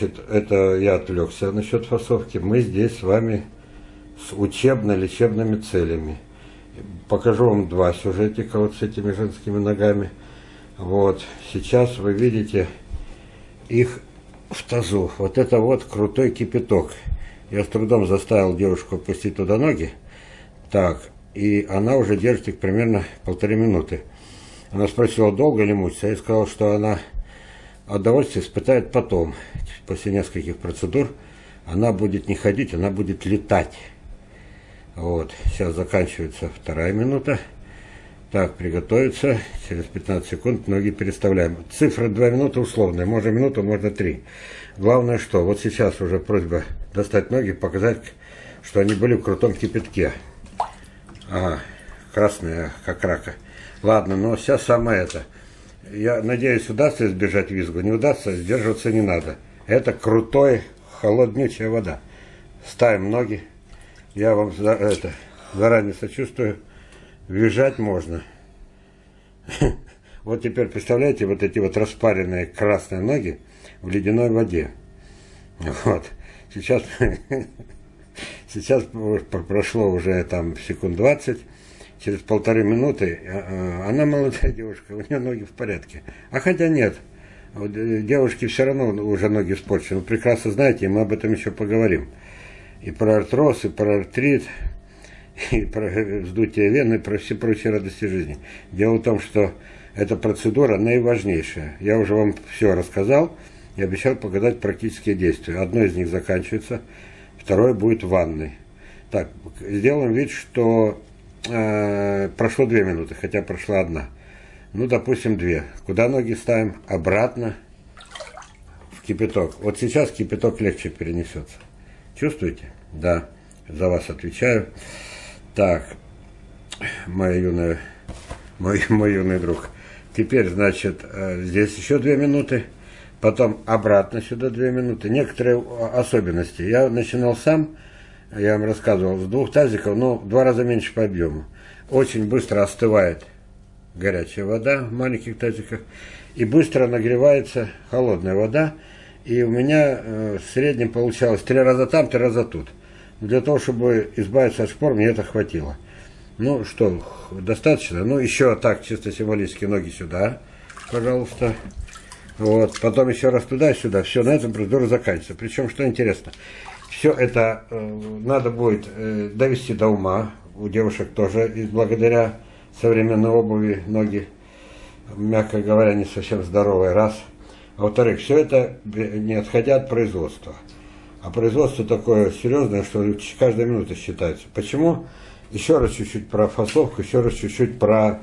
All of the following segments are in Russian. Значит, это я отвлекся насчет фасовки. Мы здесь с вами с учебно-лечебными целями. Покажу вам два сюжетика вот с этими женскими ногами. Вот, сейчас вы видите их в тазу. Вот это вот крутой кипяток. Я с трудом заставил девушку опустить туда ноги. Так, и она уже держит их примерно 1,5 минуты. Она спросила, долго ли мучиться. Я сказал, что она удовольствие испытает потом. После нескольких процедур она будет не ходить, она будет летать. Вот, сейчас заканчивается 2-я минута. Так, приготовиться. Через 15 секунд ноги переставляем. Цифра 2 минуты условная. Можно минуту, можно 3. Главное, что вот сейчас уже просьба достать ноги, показать, что они были в крутом кипятке. Ага, красные, как рака. Ладно, но сейчас самое это. Я надеюсь, удастся избежать визгу. Не удастся, сдерживаться не надо. Это крутой, холоднючая вода. Ставим ноги. Я вам за это заранее сочувствую. Визжать можно. Вот теперь представляете, вот эти вот распаренные красные ноги в ледяной воде. Вот. Сейчас прошло уже там секунд 20. Через 1,5 минуты она молодая девушка, у нее ноги в порядке. А хотя нет, девушки все равно уже ноги испорчены. Вы прекрасно знаете, мы об этом еще поговорим. И про артроз, и про артрит, и про вздутие вен, и про все прочие радости жизни. Дело в том, что эта процедура наиважнейшая. Я уже вам все рассказал и обещал показать практические действия. Одно из них заканчивается, второе будет в ванной. Так, сделаем вид, что прошло 2 минуты, хотя прошла 1. Ну, допустим, 2. Куда ноги ставим? Обратно в кипяток. Вот сейчас кипяток легче перенесется. Чувствуете? Да. За вас отвечаю. Так, мой юный друг. Теперь, значит, здесь еще 2 минуты, потом обратно сюда 2 минуты. Некоторые особенности. Я начинал сам, я вам рассказывал, с 2 тазиков, но в 2 раза меньше по объему. Очень быстро остывает горячая вода в маленьких тазиках, и быстро нагревается холодная вода. И у меня в среднем получалось 3 раза там, 3 раза тут. Для того, чтобы избавиться от шпор, мне это хватило. Ну что, достаточно. Ну еще так, чисто символически, ноги сюда, пожалуйста. Вот, потом еще раз туда-сюда. Все, на этом процедура заканчивается. Причем, что интересно, все это надо будет довести до ума. У девушек тоже, и благодаря современной обуви, ноги, мягко говоря, не совсем здоровые, раз. А во-вторых, все это не отходя от производства. А производство такое серьезное, что каждая минута считается. Почему? Еще раз чуть-чуть про фасовку, еще раз чуть-чуть про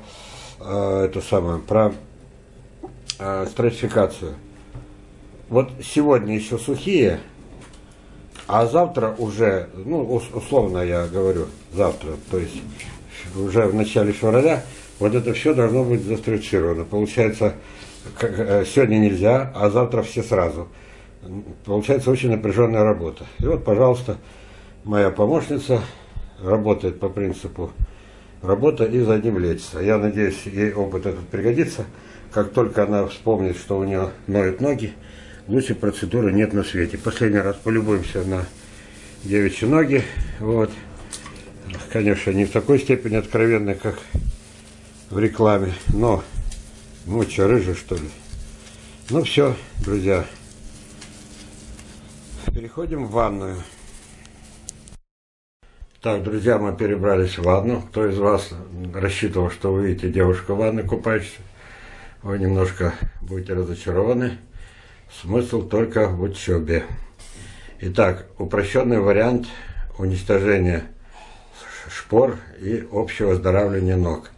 стратификацию. Вот сегодня еще сухие, а завтра уже, ну, условно я говорю, завтра, то есть уже в начале февраля, вот это все должно быть застратифицировано. Получается, сегодня нельзя, а завтра все сразу. Получается очень напряженная работа. И вот, пожалуйста, моя помощница работает по принципу работа и за одним лечится. Я надеюсь, ей опыт этот пригодится. Как только она вспомнит, что у нее ноют ноги, лучшей процедуры нет на свете. Последний раз полюбуемся на девичьи ноги. Вот. Конечно, не в такой степени откровенной, как в рекламе. Но, ну что, рыжий, что ли? Ну все, друзья. Переходим в ванную. Так, друзья, мы перебрались в ванну. Кто из вас рассчитывал, что вы видите девушку в ванной купающейся? Вы немножко будете разочарованы. Смысл только в учебе. Итак, упрощенный вариант уничтожения шпор и общего оздоровления ног.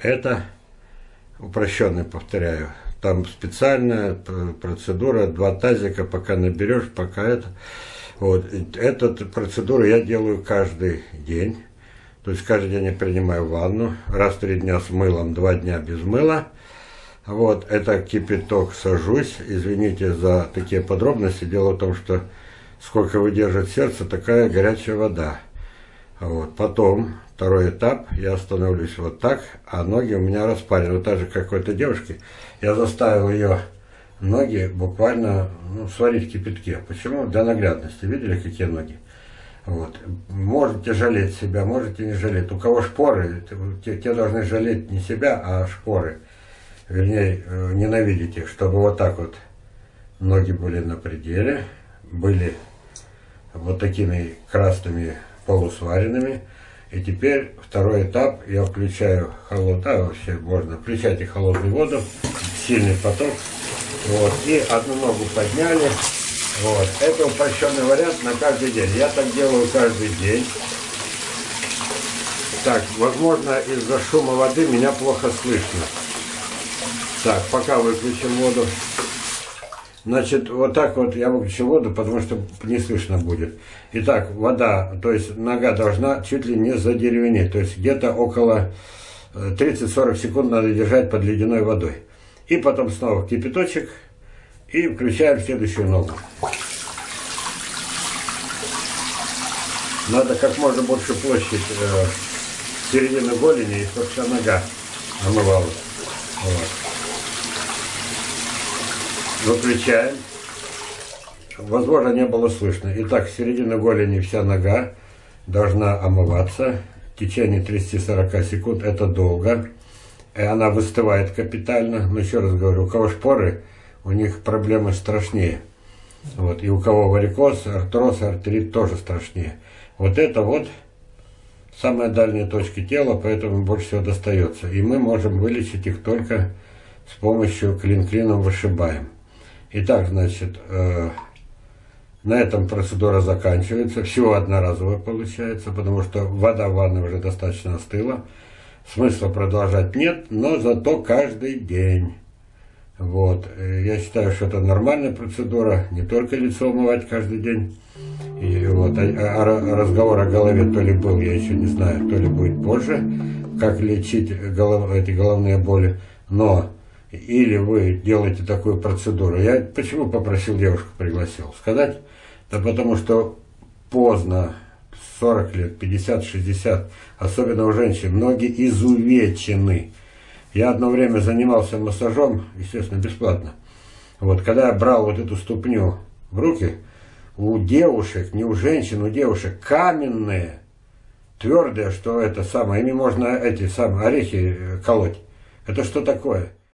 Это упрощенный, повторяю. Там специальная процедура, 2 тазика, пока наберешь, пока это. Вот. Эту процедуру я делаю каждый день. То есть каждый день я принимаю ванну. Раз в 3 дня с мылом, 2 дня без мыла. Вот, это кипяток, сажусь. Извините за такие подробности. Дело в том, что сколько выдержит сердце, такая горячая вода. Вот. Потом, второй этап, я становлюсь вот так, а ноги у меня распарены. Вот так же, как у этой девушки, я заставил ее ноги буквально, ну, сварить в кипятке. Почему? Для наглядности. Видели, какие ноги? Вот. Можете жалеть себя, можете не жалеть. У кого шпоры, те должны жалеть не себя, а шпоры. Вернее, ненавидеть их, чтобы вот так вот ноги были на пределе, были вот такими красными полусваренными. И теперь второй этап, я включаю включайте холодную воду, сильный поток. Вот, и одну ногу подняли. Вот, это упрощенный вариант на каждый день. Я так делаю каждый день. Так, возможно, из-за шума воды меня плохо слышно. Так, пока выключим воду. Значит, вот так вот я выключу воду, потому что не слышно будет. Итак, вода, то есть нога должна чуть ли не задеревенеть. То есть где-то около 30-40 секунд надо держать под ледяной водой. И потом снова кипяточек. И включаем следующую ногу. Надо как можно больше площадь середины голени, чтобы вся нога омывалась. Вот. Выключаем. Возможно, не было слышно. Итак, середина голени, вся нога должна омываться в течение 30-40 секунд. Это долго. И она выстывает капитально. Но еще раз говорю, у кого шпоры, у них проблемы страшнее. Вот. И у кого варикоз, артроз, артрит тоже страшнее. Вот это вот самые дальние точки тела, поэтому больше всего достается. И мы можем вылечить их только с помощью клин-клином вышибаем. Итак, значит, на этом процедура заканчивается. Всего одноразовая получается, потому что вода в ванной уже достаточно остыла. Смысла продолжать нет, но зато каждый день. Вот. Я считаю, что это нормальная процедура. Не только лицо умывать каждый день. И вот, разговор о голове то ли был, я еще не знаю, то ли будет позже, как лечить эти головные боли. Но или вы делаете такую процедуру. Я почему попросил девушку, пригласил сказать? Да потому что поздно, 40 лет, 50, 60, особенно у женщин, многие изувечены. Я одно время занимался массажом, естественно, бесплатно. Вот, когда я брал вот эту ступню в руки, у девушек, не у женщин, у девушек каменные, твердые, что это самое, ими можно эти самые орехи колоть. Это что такое?